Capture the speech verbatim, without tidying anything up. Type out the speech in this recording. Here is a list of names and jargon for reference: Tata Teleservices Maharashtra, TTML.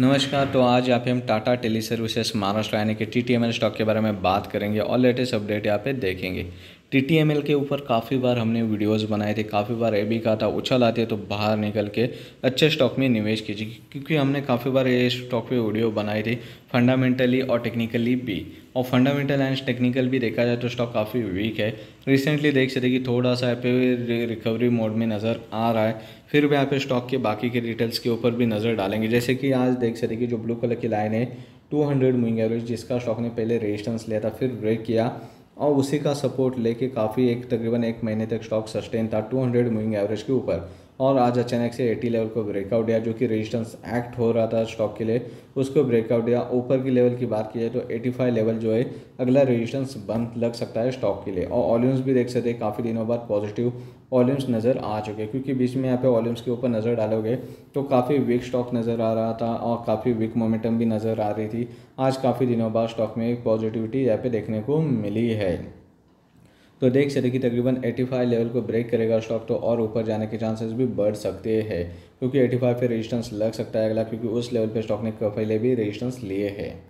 नमस्कार। तो आज यहाँ पे हम टाटा टेली सर्विसेज महाराष्ट्र यानी कि T T M L stock के बारे में बात करेंगे और लेटेस्ट अपडेट यहाँ पे देखेंगे। टी टी एम एल के ऊपर काफ़ी बार हमने वीडियोस बनाए थे, काफ़ी बार ए बी का था उछल आते तो बाहर निकल के अच्छे स्टॉक में निवेश कीजिए, क्योंकि हमने काफ़ी बार ये स्टॉक पे वीडियो बनाई थी फंडामेंटली और टेक्निकली भी। और फंडामेंटल एंड टेक्निकल भी देखा जाए तो स्टॉक काफ़ी वीक है। रिसेंटली देख सकते कि थोड़ा सा यहाँ पे रिकवरी मोड में नज़र आ रहा है, फिर भी यहाँ पे स्टॉक के बाकी के डिटेल्स के ऊपर भी नज़र डालेंगे। जैसे कि आज देख सकते कि जो ब्लू कलर की लाइन है टू हंड्रेड मूविंग एवरेज, जिसका स्टॉक ने पहले रेजिस्टेंस लिया था, फिर ब्रेक किया और उसी का सपोर्ट लेके काफ़ी एक तकरीबन एक महीने तक स्टॉक सस्टेन था टू हंड्रेड मूविंग एवरेज के ऊपर। और आज अचानक से एटी लेवल को ब्रेकआउट दिया, जो कि रेजिस्टेंस एक्ट हो रहा था स्टॉक के लिए, उसको ब्रेकआउट दिया। ऊपर की लेवल की बात की जाए तो एटी फाइव लेवल जो है अगला रेजिस्टेंस बंद लग सकता है स्टॉक के लिए। और वॉल्यूम्स भी देख सकते हैं काफ़ी दिनों बाद पॉजिटिव वॉल्यूम्स नज़र आ चुके हैं, क्योंकि बीच में यहाँ पे वॉल्यूम्स के ऊपर नज़र डालोगे तो काफ़ी वीक स्टॉक नज़र आ रहा था और काफ़ी वीक मोमेंटम भी नज़र आ रही थी। आज काफ़ी दिनों बाद स्टॉक में एक पॉजिटिविटी यहाँ पे देखने को मिली है। तो देख सकते कि तकरीबन एटी फाइव लेवल को ब्रेक करेगा स्टॉक तो और ऊपर जाने के चांसेस भी बढ़ सकते हैं, क्योंकि एटी फाइव पे रेजिस्टेंस लग सकता है अगला, क्योंकि उस लेवल पे स्टॉक ने पहले भी रेजिस्टेंस लिए हैं।